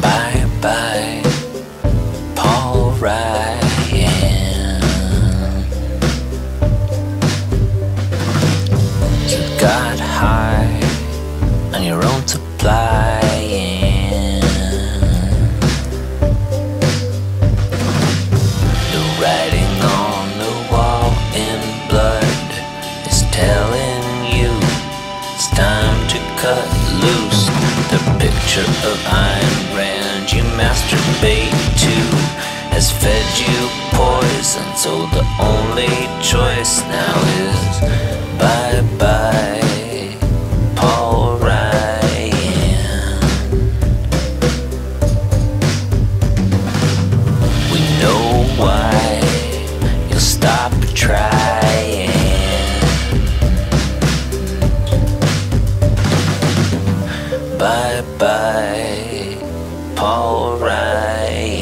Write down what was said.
by Paul Ryan. You got high on your own supply, the writing on the wall in blood is telling you it's time to cut loose. The picture of Ayn Rand you masturbate to has fed you poison, so the only choice now is bye-bye Paul Ryan. We know why you'll stop trying. Bye-bye Paul Ryan.